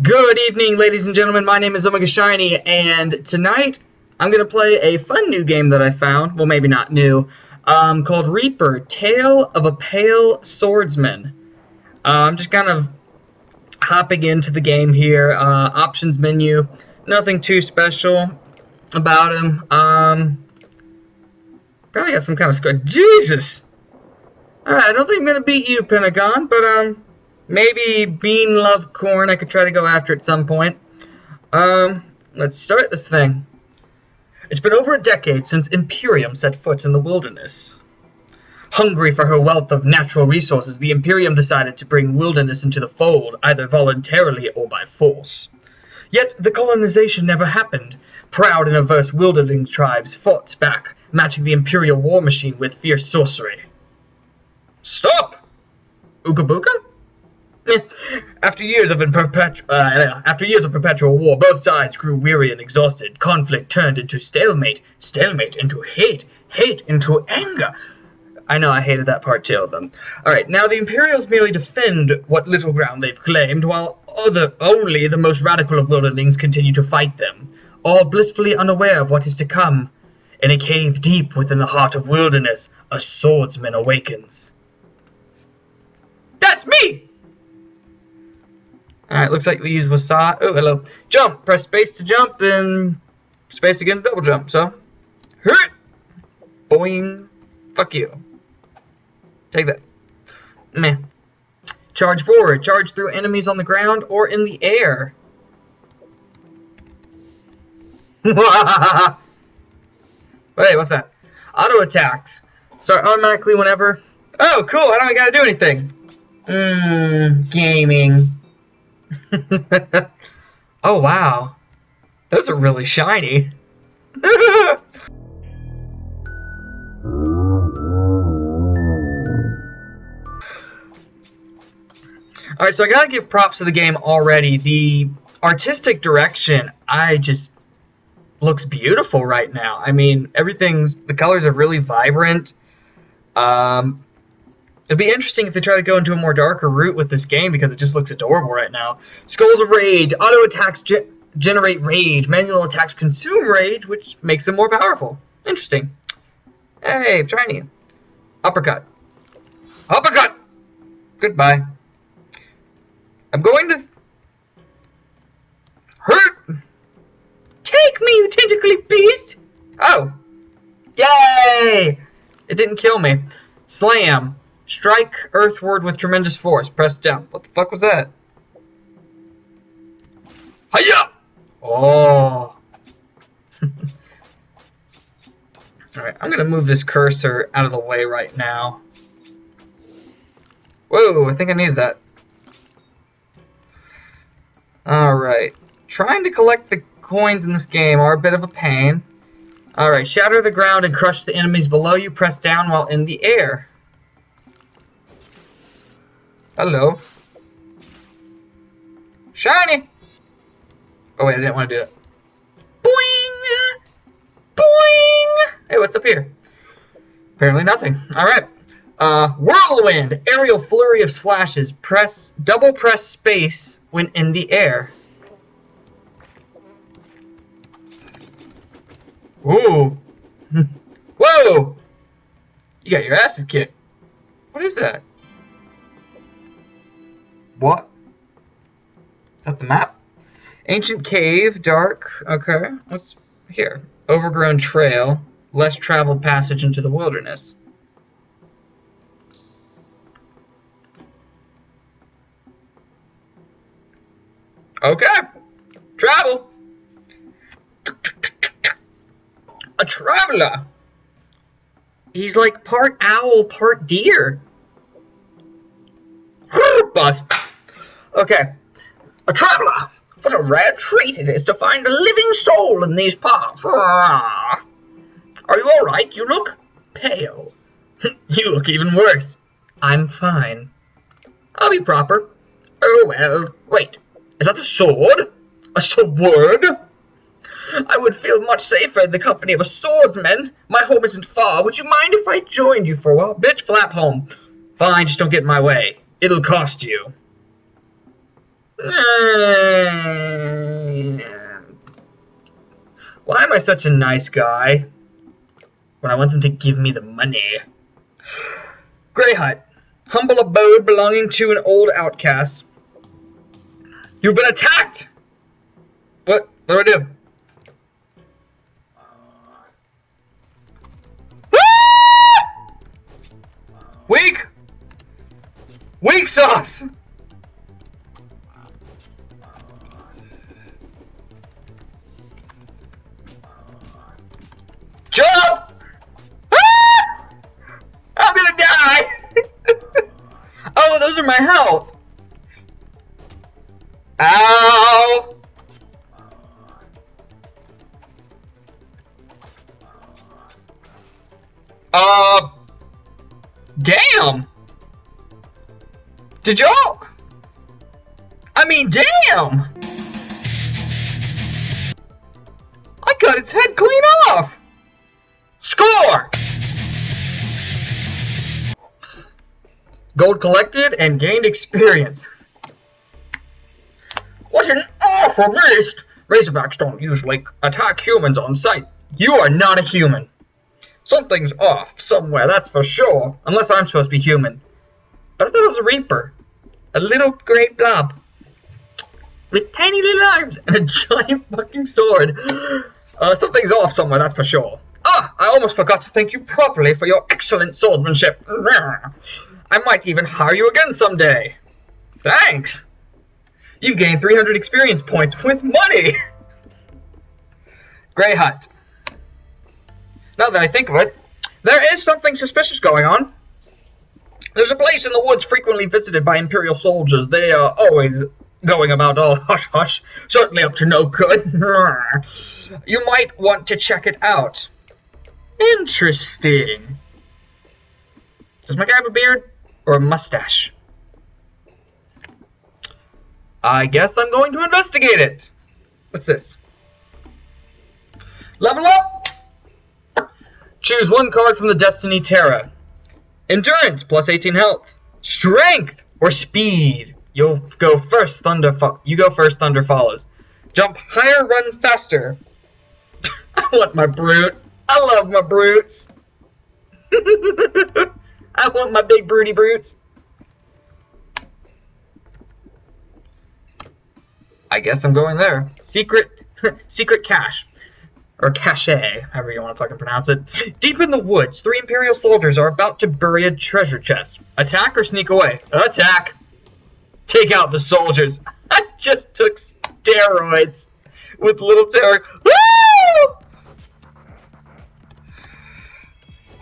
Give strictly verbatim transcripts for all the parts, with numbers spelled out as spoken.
Good evening, ladies and gentlemen. My name is Omega Shiny, and tonight I'm going to play a fun new game that I found. Well, maybe not new. Um, called Reaper: Tale of a Pale Swordsman. Uh, I'm just kind of hopping into the game here. Uh, options menu. Nothing too special about him. Um, probably got some kind of score. Jesus! Alright, I don't think I'm going to beat you, Pentagon, but, um... maybe bean love corn. I could try to go after at some point. Um, let's start this thing. It's been over a decade since Imperium set foot in the wilderness. Hungry for her wealth of natural resources, the Imperium decided to bring wilderness into the fold, either voluntarily or by force. Yet the colonization never happened. Proud and averse wilderness tribes fought back, matching the Imperial war machine with fierce sorcery. Stop! Ookabuka? After years of perpetu uh, after years of perpetual war, both sides grew weary and exhausted. Conflict turned into stalemate, stalemate into hate, hate into anger. I know, I hated that part too of them. All right, now the Imperials merely defend what little ground they've claimed, while other only the most radical of wildlings continue to fight them, all blissfully unaware of what is to come. In a cave deep within the heart of wilderness, a swordsman awakens. That's me. Alright, looks like we use Wasat. Oh, hello. Jump! Press space to jump, and space again to double jump, so. Hurt! Boing. Fuck you. Take that. Meh. Charge forward. Charge through enemies on the ground or in the air. Wait, what's that? Auto attacks. Start automatically whenever. Oh, cool! I don't gotta do anything. Mmm, gaming. Oh wow, those are really shiny. Alright, so I gotta give props to the game already. The artistic direction, I just, looks beautiful right now. I mean, everything's, the colors are really vibrant. Um... It'd be interesting if they try to go into a more darker route with this game, because it just looks adorable right now. Skulls of Rage. Auto attacks ge generate rage. Manual attacks consume rage, which makes them more powerful. Interesting. Hey, shiny. Uppercut. Uppercut! Goodbye. I'm going to... Hurt! Take me, you tentacly beast! Oh. Yay! It didn't kill me. Slam. Strike earthward with tremendous force. Press down. What the fuck was that? Hiya! Oh. Alright, I'm gonna move this cursor out of the way right now. Whoa, I think I needed that. Alright. Trying to collect the coins in this game are a bit of a pain. Alright, shatter the ground and crush the enemies below you. Press down while in the air. Hello. Shiny! Oh wait, I didn't want to do that. Boing! Boing! Hey, what's up here? Apparently nothing. Alright. Uh, whirlwind! Aerial flurry of slashes. Press, double press space when in the air. Ooh. Whoa! You got your ass kicked. What is that? What? Is that the map? Ancient cave, dark. Okay, what's here? Overgrown trail, less traveled passage into the wilderness. Okay, travel. A traveler. He's like part owl, part deer. Bus. Okay. A traveler! What a rare treat it is to find a living soul in these parts. Are you alright? You look pale. You look even worse. I'm fine. I'll be proper. Oh well. Wait. Is that a sword? A sword? I would feel much safer in the company of a swordsman. My home isn't far. Would you mind if I joined you for a while? Bitch, flap home. Fine, just don't get in my way. It'll cost you. Uh, am I such a nice guy when I want them to give me the money? Grey Hut. Humble abode belonging to an old outcast. You've been attacked! What? What do I do? Ah! Weak! Weak sauce! Jump! Ah! I'm gonna die! Oh, those are my health! Ow! Uh... Damn! Did y'all? I mean, damn! I cut its head clean off! Score! Gold collected and gained experience. What an awful beast! Razorbacks don't usually attack humans on sight. You are not a human. Something's off somewhere, that's for sure. Unless I'm supposed to be human. But I thought it was a Reaper. A little grey blob. With tiny little arms and a giant fucking sword. Uh, something's off somewhere, that's for sure. Ah! I almost forgot to thank you properly for your excellent swordsmanship. I might even hire you again someday. Thanks! You gained three hundred experience points with money! Grey Hut. Now that I think of it, there is something suspicious going on. There's a place in the woods frequently visited by Imperial soldiers. They are always going about all hush-hush, certainly up to no good. You might want to check it out. Interesting. Does my guy have a beard or a mustache? I guess I'm going to investigate it. What's this? Level up! Choose one card from the Destiny Terra. Endurance, plus eighteen health. Strength, or speed. You'll go first, Thunder fo You go first, Thunder follows. Jump higher, run faster. I want my brute. I love my brutes. I want my big broody brutes. I guess I'm going there. Secret, secret cache. Or cache, however you want to fucking pronounce it. Deep in the woods, three Imperial soldiers are about to bury a treasure chest. Attack or sneak away? Attack! Take out the soldiers. I just took steroids with little terror. Woo!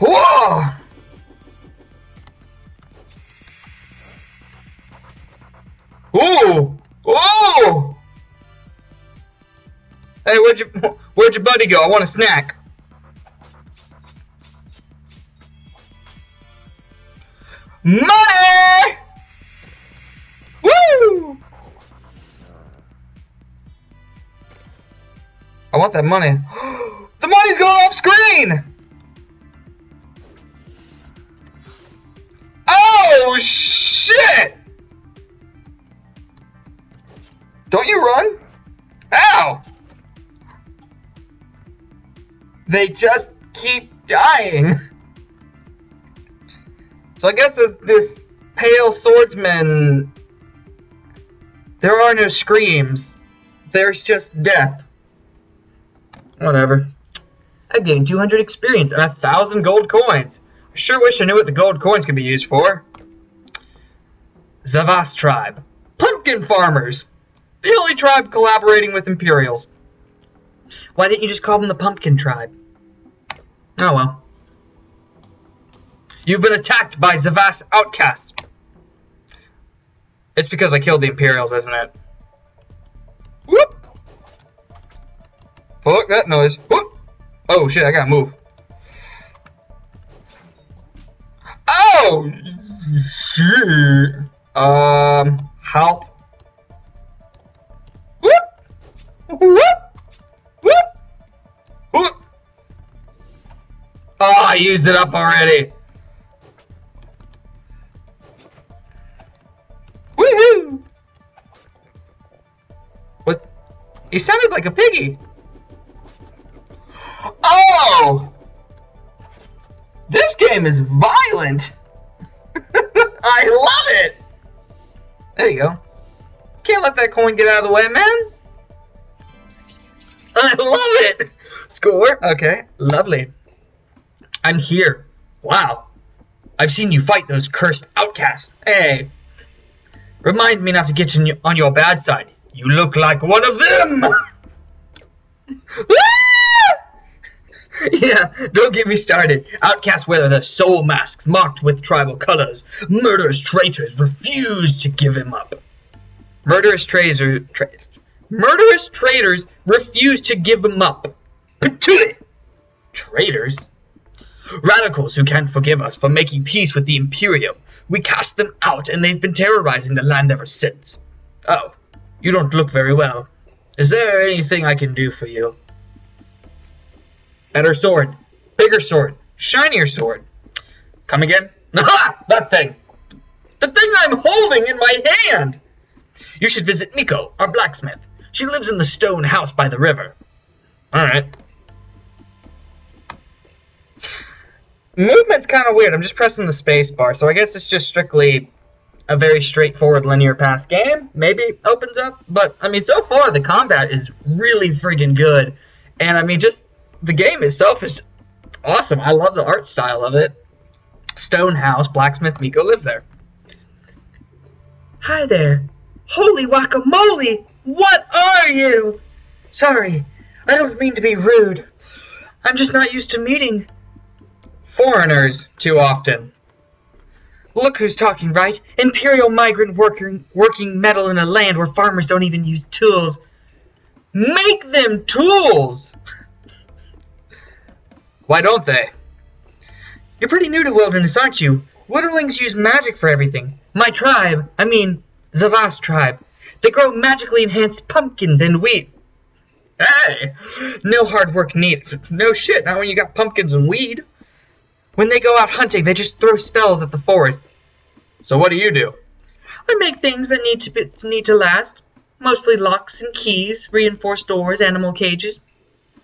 Whoa! Ooh! Ooh! Hey, where'd you... Where'd your buddy go? I want a snack. Money! Woo! I want that money. The money's going off screen! Oh, shit! Don't you run? Ow! They just keep dying. So I guess this, this pale swordsman, there are no screams. There's just death. Whatever. I gained two hundred experience and a thousand gold coins. I sure wish I knew what the gold coins could be used for. Zavas tribe. Pumpkin farmers. Hilly tribe collaborating with Imperials. Why didn't you just call them the Pumpkin Tribe? Oh well. You've been attacked by Zavas outcasts. It's because I killed the Imperials, isn't it? Whoop! Fuck that noise. Whoop! Oh shit, I gotta move. Oh! Shit! Um, help. Whoop! Whoop! Oh, I used it up already. Woohoo! What? He sounded like a piggy. Whoa! This game is violent! I love it! There you go. Can't let that coin get out of the way, man! I love it! Score! Okay, lovely. I'm here. Wow. I've seen you fight those cursed outcasts. Hey! Remind me not to get you on your bad side. You look like one of them! Yeah, don't get me started. Outcasts wear their soul masks marked with tribal colors. Murderous traitors refuse to give him up. Murderous traitors... Tra murderous traitors refuse to give him up. Patootie! Traitors? Radicals who can't forgive us for making peace with the Imperium. We cast them out, and they've been terrorizing the land ever since. Oh, you don't look very well. Is there anything I can do for you? Better sword, bigger sword, shinier sword. Come again? Aha! That thing! The thing I'm holding in my hand! You should visit Niko, our blacksmith. She lives in the stone house by the river. Alright. Movement's kind of weird. I'm just pressing the space bar, so I guess it's just strictly a very straightforward linear path game. Maybe it opens up, but, I mean, so far the combat is really friggin' good. And, I mean, just... the game itself is awesome. I love the art style of it. Stone house, blacksmith Niko lives there. Hi there. Holy guacamole! What are you? Sorry, I don't mean to be rude. I'm just not used to meeting foreigners too often. Look who's talking, right? Imperial migrant working, working metal in a land where farmers don't even use tools. Make them tools! Why don't they? You're pretty new to wilderness, aren't you? Witterlings use magic for everything. My tribe, I mean, Zavas tribe, they grow magically enhanced pumpkins and wheat. Hey! No hard work needed. No shit, not when you got pumpkins and weed. When they go out hunting, they just throw spells at the forest. So what do you do? I make things that need to be, need to last. Mostly locks and keys, reinforced doors, animal cages,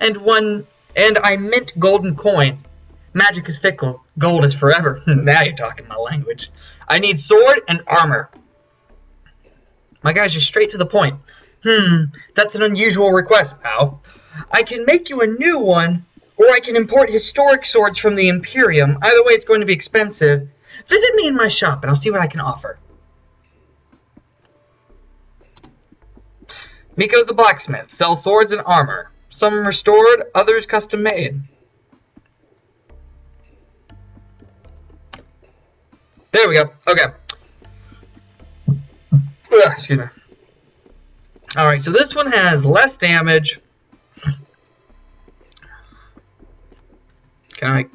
and one... and I mint golden coins. Magic is fickle. Gold is forever. Now you're talking my language. I need sword and armor. My guy's just straight to the point. Hmm, that's an unusual request, pal. I can make you a new one, or I can import historic swords from the Imperium. Either way, it's going to be expensive. Visit me in my shop, and I'll see what I can offer. Niko the blacksmith sells swords and armor. Some restored, others custom made. There we go. Okay. Ugh, excuse me. Alright, so this one has less damage. Can I...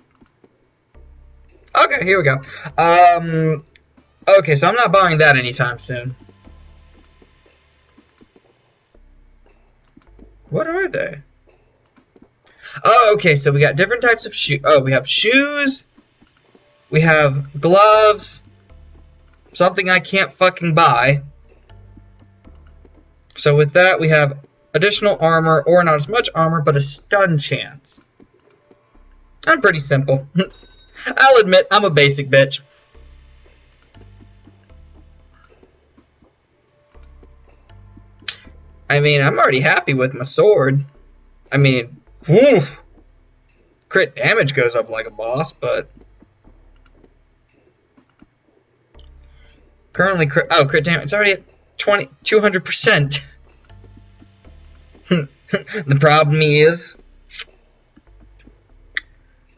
Okay, here we go. Um, okay, so I'm not buying that anytime soon. What are they? Oh, okay, so we got different types of shoes. Oh, we have shoes. We have gloves. Something I can't fucking buy. So with that, we have additional armor, or not as much armor, but a stun chance. I'm pretty simple. I'll admit, I'm a basic bitch. I mean, I'm already happy with my sword. I mean, whew, crit damage goes up like a boss, but... Currently, crit, oh, crit damage, it's already at twenty, two hundred percent. The problem is...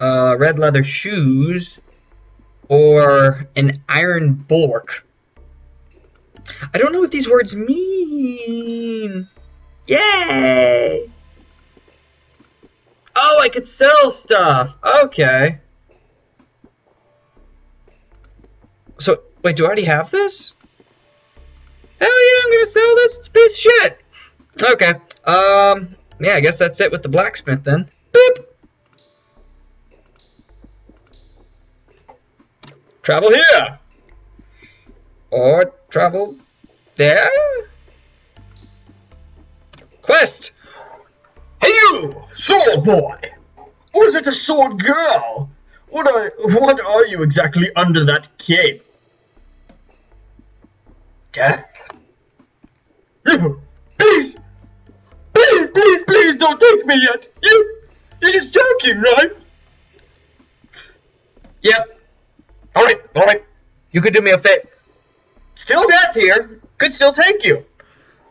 Uh, red leather shoes, or an iron bulwark. I don't know what these words mean. Yay! Oh, I could sell stuff. Okay. So, wait, do I already have this? Hell yeah, I'm gonna sell this. It's a piece of shit. Okay. Um, yeah, I guess that's it with the blacksmith then. Boop! Travel here! Or travel there? Quest! Hey you, sword boy! Or is it a sword girl? What are, what are you exactly under that cape? Death? You! Please! Please, please, please don't take me yet! You! You're just joking, right? Yep. Alright, alright. You could do me a favor. Still death here. Could still take you.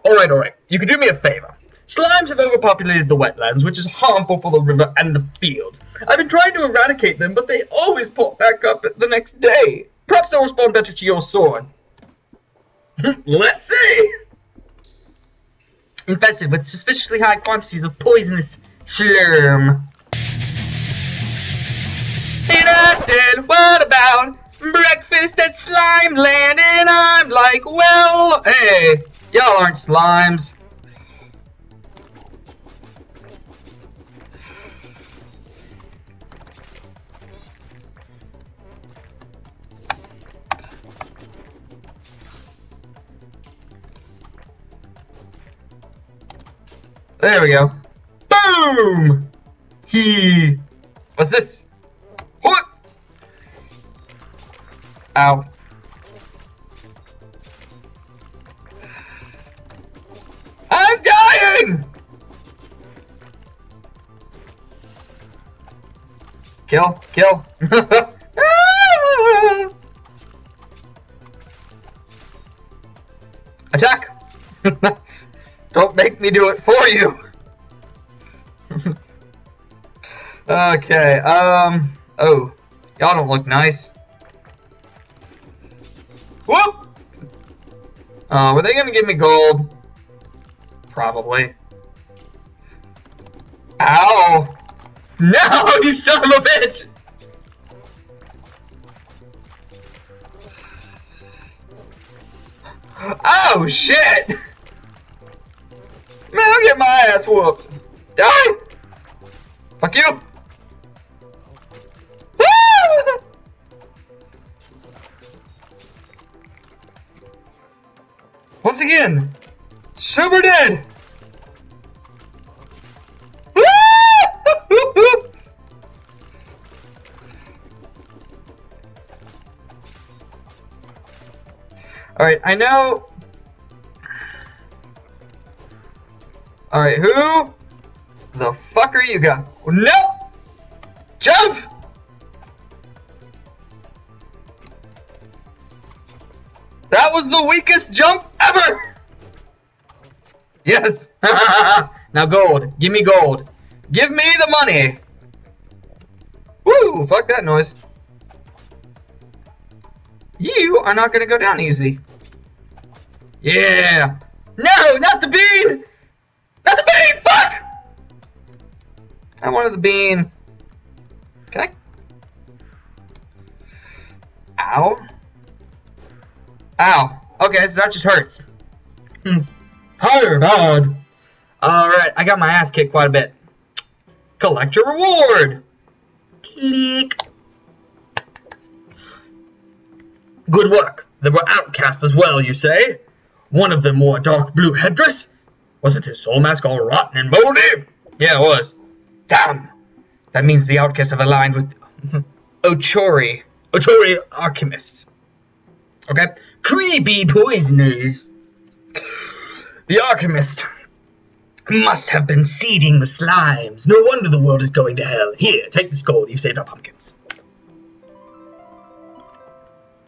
Alright, alright. You could do me a favor. Slimes have overpopulated the wetlands, which is harmful for the river and the fields. I've been trying to eradicate them, but they always pop back up the next day. Perhaps they'll respond better to your sword. Let's see! Infested with suspiciously high quantities of poisonous slurm. And I said, what about breakfast at Slime Land? And I'm like, well, hey, y'all aren't slimes. There we go. Boom! He. What's this? What? Ow. I'm dying! Kill, kill. Attack! Don't make me do it for you! Okay, um... oh. Y'all don't look nice. Whoop! Uh, were they gonna give me gold? Probably. Ow! No, you son of a bitch! Oh, shit! Man, I'll get my ass whooped. Die! Fuck you! Once again, super dead! Alright, I know... Alright, who the fuck are you guys? Nope! Jump! That was the weakest jump ever! Yes! Now gold. Give me gold. Give me the money! Woo! Fuck that noise. You are not gonna go down easy. Yeah! No! Not the bean! Not the bean! Fuck! I wanted the bean. Can I? Ow. Ow. Okay, so that just hurts. Hmm. Higher bad. Alright, I got my ass kicked quite a bit. Collect your reward! Click. Good work. There were outcasts as well, you say? One of them wore a dark blue headdress? Wasn't his soul mask all rotten and moldy? Yeah, it was. Damn! That means the outcasts have aligned with Ochori. Ochori alchemists. Okay? Creepy poisoners. The alchemist must have been seeding the slimes. No wonder the world is going to hell. Here, take this gold. You've saved our pumpkins.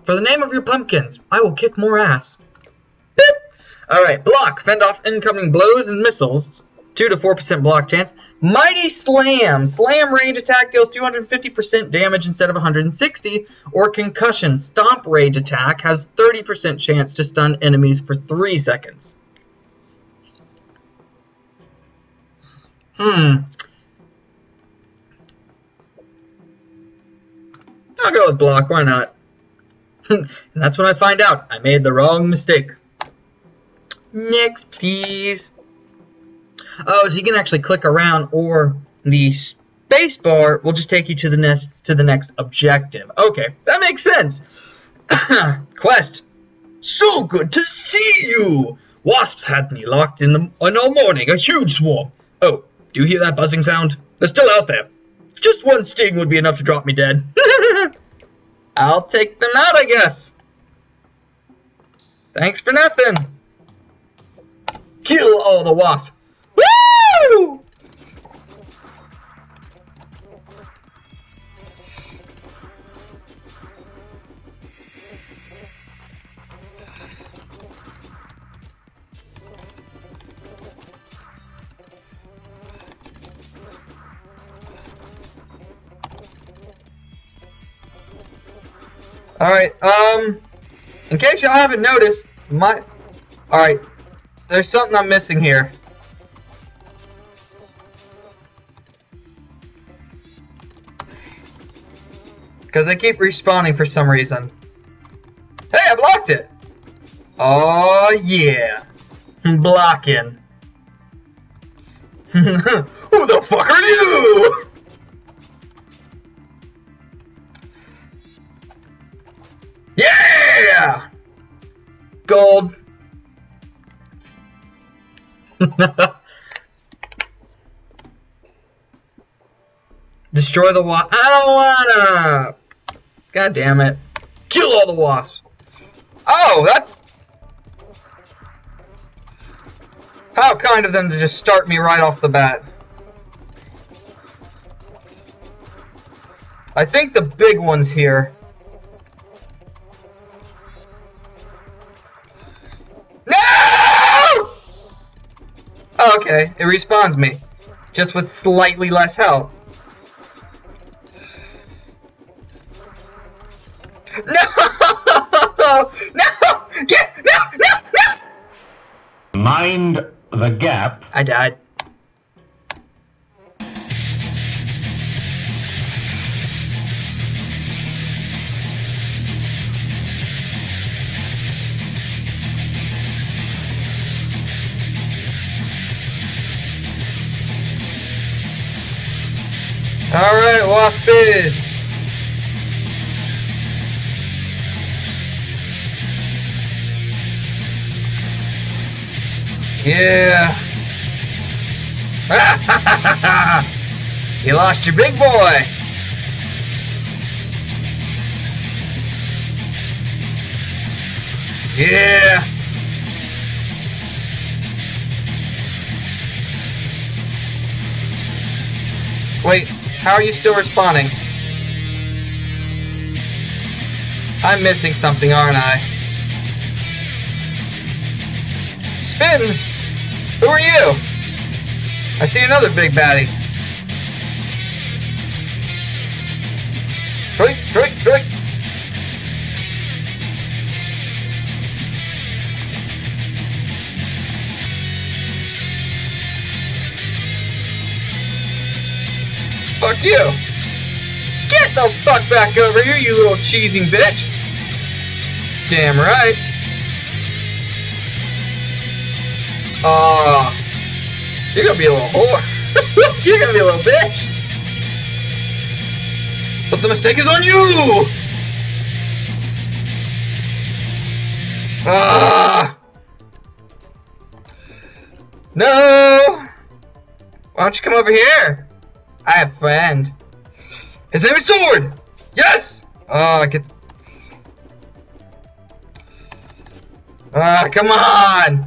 For the name of your pumpkins, I will kick more ass. Beep! Alright, block. Fend off incoming blows and missiles. two to four percent block chance. Mighty Slam. Slam range attack deals two hundred fifty percent damage instead of one hundred sixty. Or concussion. Stomp range attack has thirty percent chance to stun enemies for three seconds. Hmm. I'll go with block. Why not? And that's when I find out I made the wrong mistake. Next, please. Oh, so you can actually click around, or the space bar will just take you to the next to the next objective. Okay, that makes sense. Quest. So good to see you. Wasps had me locked in the in all morning. A huge swarm. Oh, do you hear that buzzing sound? They're still out there. Just one sting would be enough to drop me dead. I'll take them out, I guess. Thanks for nothing. Kill all the wasps. Woo! Alright, um, in case y'all haven't noticed, my, alright, there's something I'm missing here. Because they keep respawning for some reason. Hey, I blocked it! Oh yeah, I'm blocking. Who the fuck are you? Yeah! Gold. Destroy the wasp. I don't wanna! God damn it. Kill all the wasps. Oh, that's... How kind of them to just start me right off the bat. I think the big one's here. Oh, okay, it respawns me, just with slightly less health. No! No! Get! No! No! No! Mind the gap. I died. Alright, waspies! Yeah! You lost your big boy! Yeah! Wait. How are you still responding? I'm missing something, aren't I? Spin! Who are you? I see another big baddie. Drink, drink, drink! Fuck you! Get the fuck back over here, you little cheesing bitch! Damn right! Aw, uh, you're gonna be a little whore! You're gonna be a little bitch! But the mistake is on you! Ah! Uh, no! Why don't you come over here? I have a friend. His name is Sword! Yes! Oh, I get... Ah, oh, come on!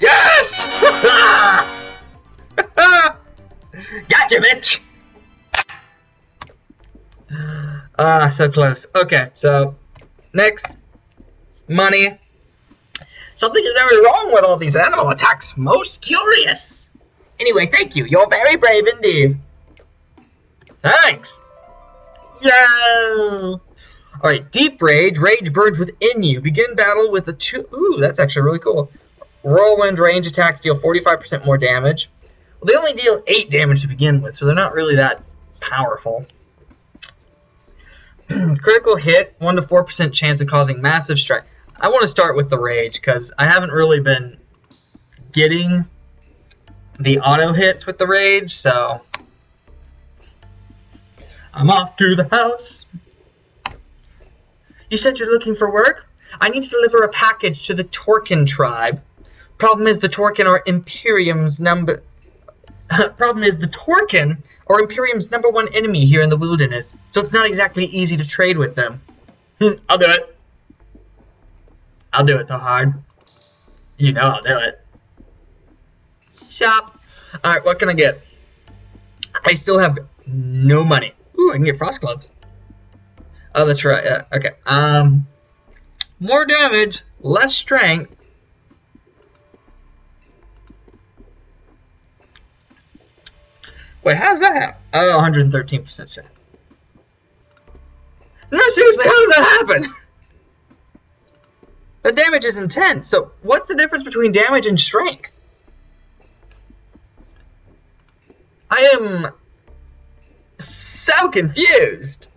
Yes! Gotcha, bitch! Ah, uh, so close. Okay, so... Next. Money. Something is very wrong with all these animal attacks. Most curious! Anyway, thank you. You're very brave indeed. Thanks. Yeah. Alright, Deep Rage. Rage burns within you. Begin battle with a two... Ooh, that's actually really cool. Whirlwind range attacks deal forty-five percent more damage. Well, they only deal eight damage to begin with, so they're not really that powerful. Critical hit. one to four percent chance of causing massive strike. I want to start with the Rage, because I haven't really been getting... the auto hits with the Rage, so I'm off to the house. You said you're looking for work? I need to deliver a package to the Torkin tribe. Problem is the Torkin are Imperium's number Problem is, the Torkin are Imperium's number one enemy here in the wilderness, so it's not exactly easy to trade with them. Hmm, I'll do it. I'll do it, Thohard. You know I'll do it. Shop. Alright, what can I get? I still have no money. Ooh, I can get frost gloves. Oh, that's right. Yeah, okay. Um, more damage, less strength. Wait, how's that happen? Oh, one hundred thirteen percent shot. No, seriously, how does that happen? The damage is intense. So, what's the difference between damage and strength? I am so confused.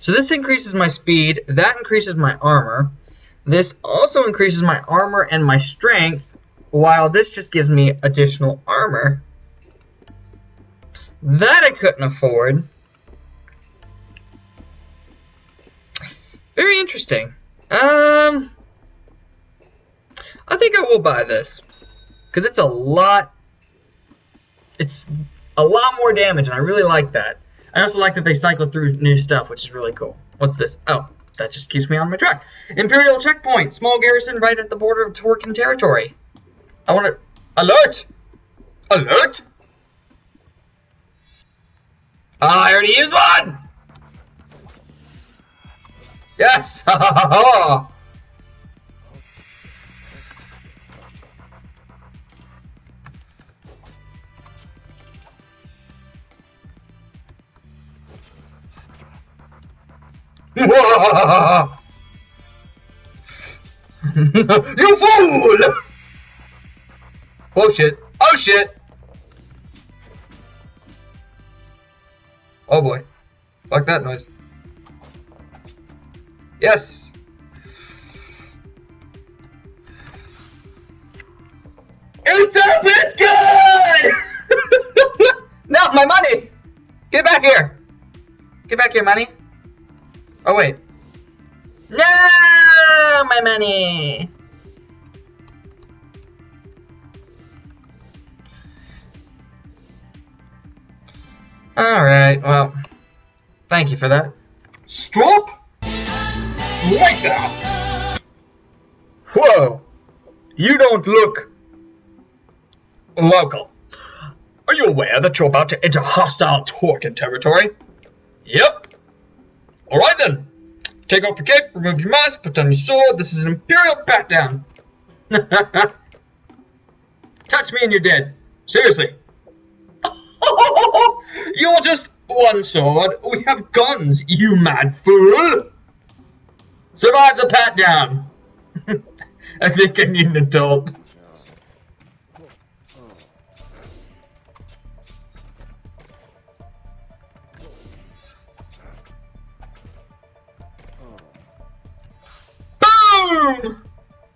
So this increases my speed, that increases my armor. This also increases my armor and my strength, while this just gives me additional armor. That I couldn't afford. Very interesting. Um, I think I will buy this, because it's a lot, it's a lot more damage, and I really like that. I also like that they cycle through new stuff, which is really cool. What's this? Oh, that just keeps me on my track. Imperial checkpoint. Small garrison right at the border of Torkin territory. I want to... Alert! Alert! Ah, I already used one! Yes! Ha ha ha ha! You fool! Oh shit. Oh shit. Oh boy. Fuck that noise. Yes. It's up, it's good! Not my money! Get back here! Get back here, money! Oh wait. No, my money. All right. Well, thank you for that. Stop. Like that. Whoa. You don't look local. Are you aware that you're about to enter hostile Torkin territory? Yep. Alright then, take off your cape, remove your mask, put down your sword, this is an Imperial pat down. Touch me and you're dead. Seriously. You're just one sword, we have guns, you mad fool. Survive the pat down. I think I need an adult.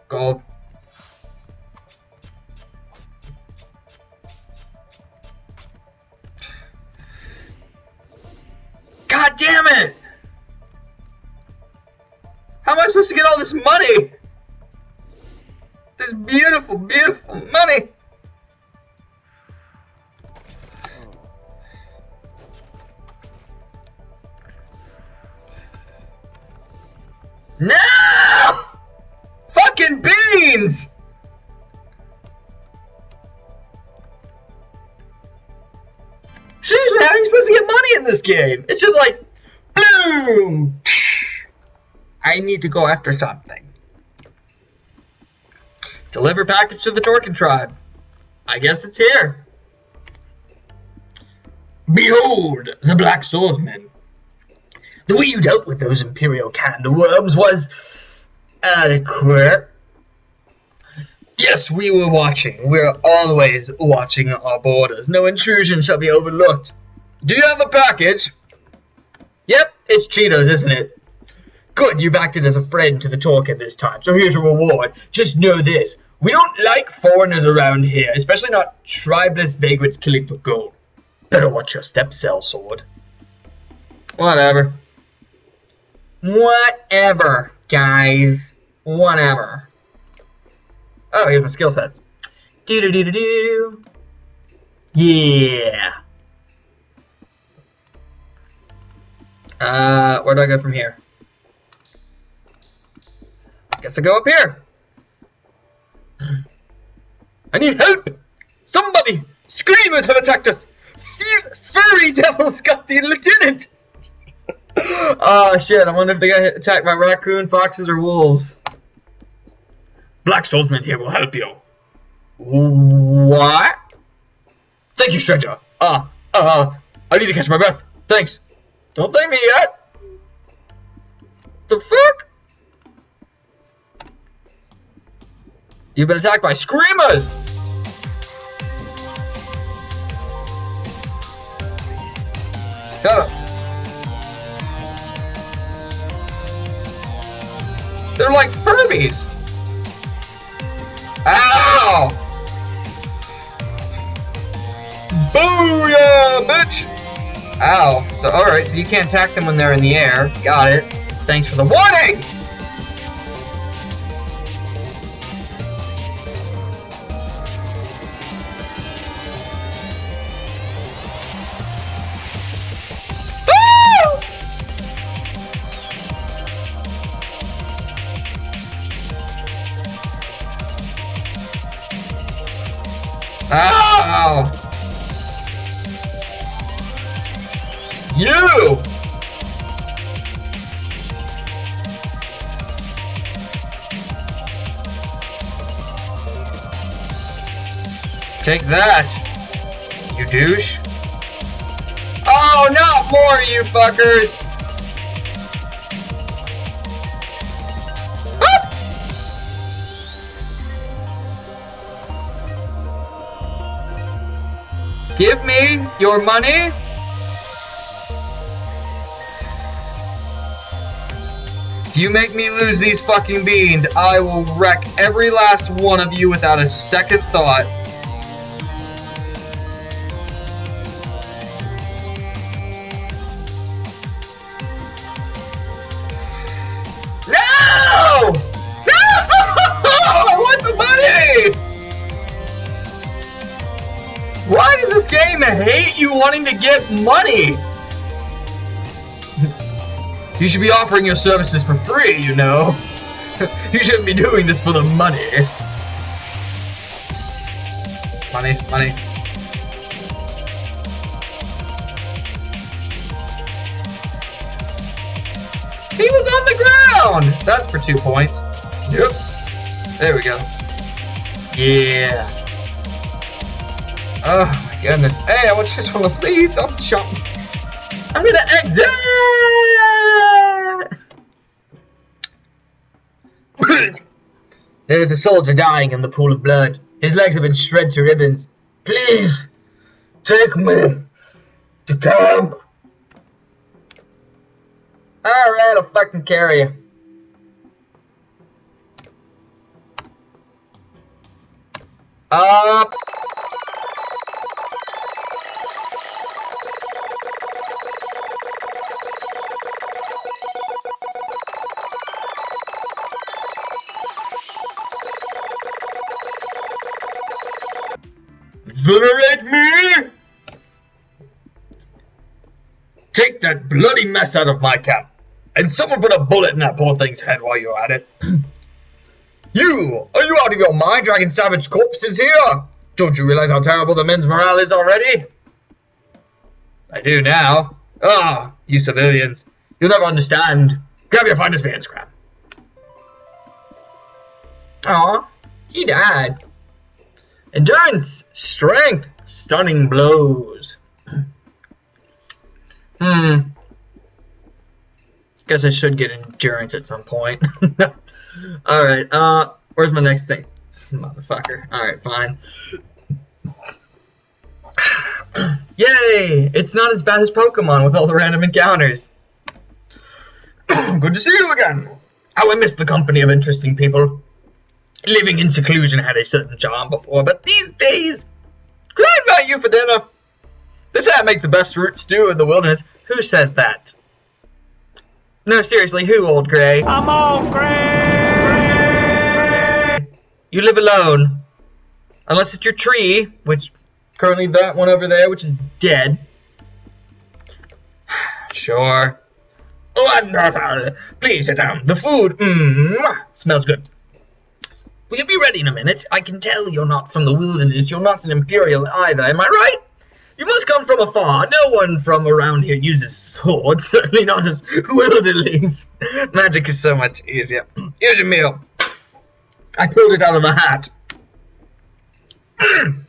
Gold. God damn it! How am I supposed to get all this money? This beautiful, beautiful money! No! Fucking beans! Seriously, how are you supposed to get money in this game? It's just like, boom! I need to go after something. Deliver package to the Torkin tribe. I guess it's here. Behold, the Black Swordsman. The way you dealt with those Imperial candleworms was adequate. Yes, we were watching. We're always watching our borders. No intrusion shall be overlooked. Do you have a package? Yep, it's Cheetos, isn't it? Good, you've acted as a friend to the Torkin this time, so here's your reward. Just know this. We don't like foreigners around here, especially not tribeless vagrants killing for gold. Better watch your step, cell sword. Whatever. Whatever, guys. Whatever. Oh, here's my skill sets. Do do do do do. Yeah. Uh, where do I go from here? Guess I go up here. I need help. Somebody! Screamers have attacked us. F furry devils got the lieutenant. Oh shit! I wonder if they got attacked by raccoon, foxes, or wolves. Black swordsman here will help you. What? Thank you, Stranger. Uh, uh, I need to catch my breath. Thanks. Don't thank me yet. The fuck? You've been attacked by screamers. Shut up. They're like Furbies. Ow! Booyah, bitch! Ow. So, alright, so you can't attack them when they're in the air. Got it. Thanks for the warning! Ow! You! Take that, you douche. Oh, not more, you fuckers! Give me your money. If you make me lose these fucking beans, I will wreck every last one of you without a second thought. No! No! What's the money? Why does this game hate you wanting to get money? You should be offering your services for free, you know. You shouldn't be doing this for the money. Money, money. He was on the ground! That's for two points. Yep. There we go. Yeah. Oh my goodness. Hey, I just want to leave. Don't jump. I'm gonna exit! There is a soldier dying in the pool of blood. His legs have been shredded to ribbons. Please, take me to camp. Alright, I'll fucking carry you. Up. Venerate me! Take that bloody mess out of my cap. And someone put a bullet in that poor thing's head while you're at it. You! Are you out of your mind dragging savage corpses here? Don't you realize how terrible the men's morale is already? I do now. Ah, you civilians. You'll never understand. Grab your finest man scrap. Aw, he died. Endurance, strength, stunning blows. Hmm. Guess I should get endurance at some point. Alright, uh, where's my next thing? Motherfucker. Alright, fine. Yay! It's not as bad as Pokemon with all the random encounters. Good to see you again. How I missed the company of interesting people. Living in seclusion had a certain charm before, but these days, could I invite you for dinner? This hat make the best root stew in the wilderness. Who says that? No, seriously, who, Old Gray? I'm Old Gray! You live alone. Unless it's your tree, which currently that one over there, which is dead. Sure. Wonderful. Please sit down. The food mm, smells good. Will you be ready in a minute? I can tell you're not from the wilderness. You're not an Imperial either, am I right? You must come from afar. No one from around here uses swords. Certainly not as Witterlings. Magic is so much easier. Here's your meal. I pulled it out of my hat.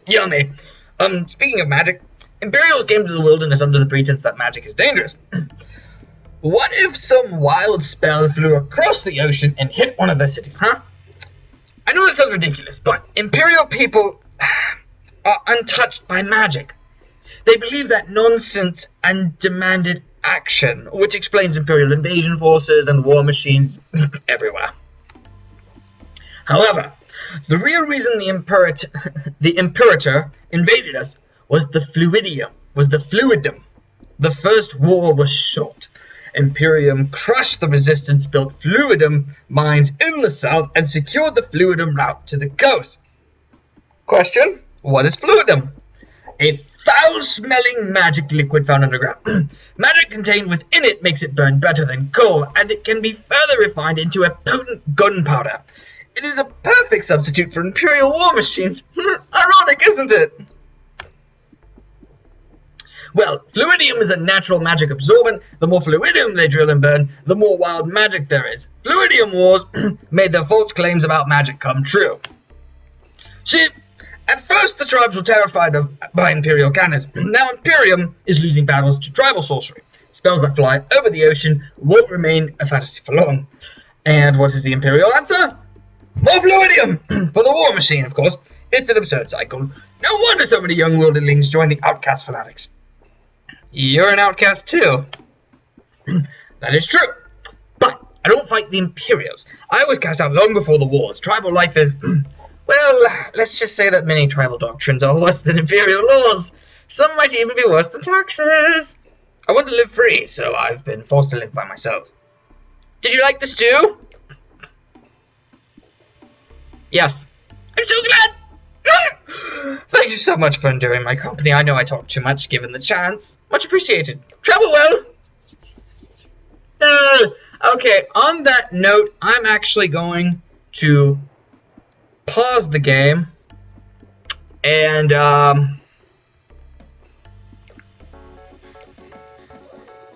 Yummy. Um, speaking of magic, Imperials came to the wilderness under the pretense that magic is dangerous. What if some wild spell flew across the ocean and hit one of their cities, huh? I know that sounds ridiculous, but Imperial people are untouched by magic. They believe that nonsense and demanded action, which explains Imperial invasion forces and war machines everywhere. However, the real reason the Imperator, the Imperator invaded us was the Fluidium, was the Fluidium. The first war was short. Imperium crushed the resistance, built Fluidium mines in the south, and secured the Fluidium route to the coast. Question, what is Fluidium? A foul-smelling magic liquid found underground. Magic contained within it makes it burn better than coal, and it can be further refined into a potent gunpowder. It is a perfect substitute for Imperial war machines. Ironic, isn't it? Well, Fluidium is a natural magic absorbent. The more Fluidium they drill and burn, the more wild magic there is. Fluidium wars made their false claims about magic come true. See, at first the tribes were terrified of, by Imperial cannons. Now Imperium is losing battles to tribal sorcery. Spells that fly over the ocean won't remain a fantasy for long. And what is the Imperial answer? More Fluidium! For the war machine, of course. It's an absurd cycle. No wonder so many young wildlings join the outcast fanatics. You're an outcast too. That is true. But I don't fight the Imperials. I was cast out long before the wars. Tribal life is, well, let's just say that many tribal doctrines are worse than Imperial laws. Some might even be worse than taxes. I want to live free, so I've been forced to live by myself. Did you like the stew? Yes. I'm so glad! Thank you so much for enduring my company. I know I talk too much, given the chance. Much appreciated. Travel well! Uh, okay, on that note, I'm actually going to pause the game. And, um...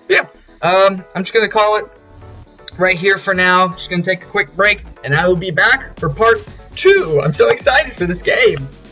yeah. Um, I'm just going to call it right here for now. Just going to take a quick break, and I will be back for part two. I'm so excited for this game.